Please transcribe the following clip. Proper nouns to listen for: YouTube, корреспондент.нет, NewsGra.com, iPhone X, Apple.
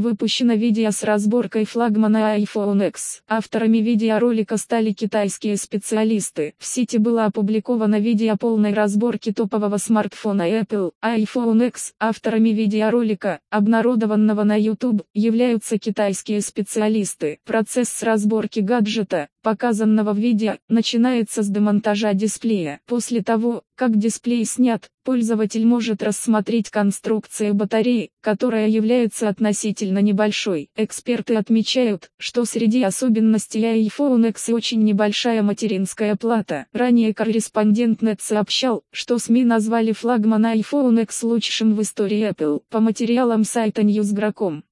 Выпущено видео с разборкой флагмана iPhone X. Авторами видеоролика стали китайские специалисты. В сети было опубликовано видео полной разборки топового смартфона Apple, iPhone X. Авторами видеоролика, обнародованного на YouTube, являются китайские специалисты. Процесс разборки гаджета, показанного в видео, начинается с демонтажа дисплея. После того, как дисплей снят, пользователь может рассмотреть конструкцию батареи, которая является относительно небольшой. Эксперты отмечают, что среди особенностей iPhone X очень небольшая материнская плата. Ранее корреспондент.нет сообщал, что СМИ назвали флагман iPhone X лучшим в истории Apple. По материалам сайта NewsGra.com.